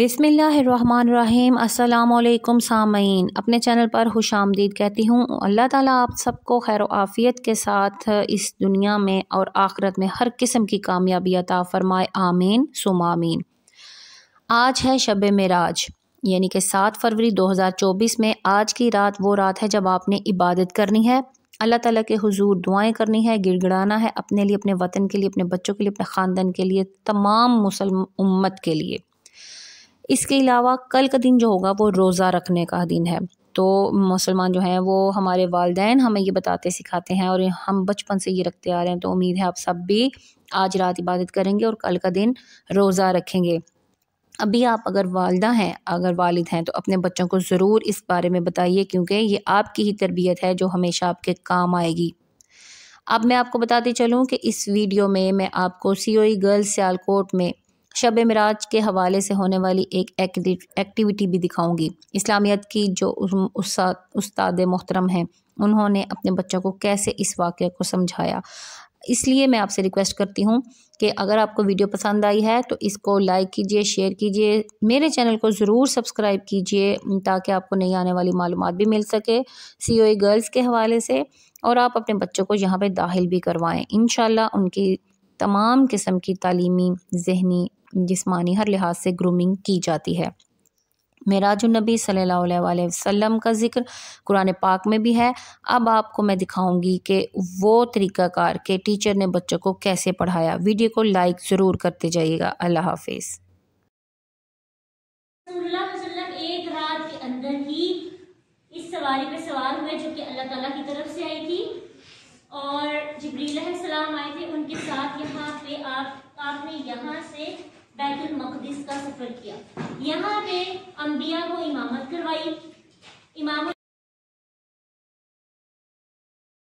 बिस्मिल्लाहिर्रहमानिर्रहीम अस्सलामुअलैकुम सामीन, अपने चैनल पर खुश आमदीद कहती हूँ। अल्लाह ताला आप सबको खैर व आफ़ियत के साथ इस दुनिया में और आखिरत में हर किस्म की कामयाबी अता फ़रमाए, आमीन सुम्मा आमीन। आज है शब-ए-मिराज यानी कि 7 फरवरी 2024 में आज की रात वो रात है जब आपने इबादत करनी है, अल्लाह ताला के हुजूर दुआएं करनी है, गिड़गड़ाना है अपने लिए, अपने वतन के लिए, अपने बच्चों के लिए, अपने ख़ानदान के लिए, तमाम मुसलमान उम्मत के लिए। इसके अलावा कल का दिन जो होगा वो रोज़ा रखने का दिन है। तो मुसलमान जो हैं वो हमारे वालिदैन हमें ये बताते सिखाते हैं और हम बचपन से ये रखते आ रहे हैं। तो उम्मीद है आप सब भी आज रात इबादत करेंगे और कल का दिन रोज़ा रखेंगे। अभी आप अगर वालिदा हैं, अगर वालिद हैं, तो अपने बच्चों को ज़रूर इस बारे में बताइए, क्योंकि ये आपकी ही तरबियत है जो हमेशा आपके काम आएगी। अब मैं आपको बताती चलूँ कि इस वीडियो में मैं आपको सीओई गर्ल्स सियालकोट में शब मिराज के हवाले से होने वाली एक एक्टिविटी भी दिखाऊंगी। इस्लामियत की जो उस्ताद मोहतरम हैं उन्होंने अपने बच्चों को कैसे इस वाक़े को समझाया। इसलिए मैं आपसे रिक्वेस्ट करती हूं कि अगर आपको वीडियो पसंद आई है तो इसको लाइक कीजिए, शेयर कीजिए, मेरे चैनल को ज़रूर सब्सक्राइब कीजिए ताकि आपको नई आने वाली मालूमात भी मिल सके सीओई गर्ल्स के हवाले से, और आप अपने बच्चों को यहाँ पर दाखिल भी करवाएँ। इंशाल्लाह उनकी तमाम किस्म की तालीमी, जहनी, जिस्मानी हर लिहाज से ग्रूमिंग की जाती है। मिराजुन्नबी सल्लल्लाहु अलैहि वसल्लम का जिक्र कुरान पाक में भी है। अब आपको मैं दिखाऊंगी कि वो तरीक़ाकार के टीचर ने बच्चों को कैसे पढ़ाया। वीडियो को लाइक ज़रूर करते जाइएगा। अल्लाह हाफिज़। एक रात के अंदर ही इस सवारी पे सवार हुए जो कि अल्लाह ताला की तरफ से आई थी और जिब्रील अलैहिस्सलाम आए थे उनके साथ। यहाँ पे आपने यहाँ से बैतुल मक़दिस का सफर किया। यहाँ पे अंबिया को इमामत करवाई। इमाम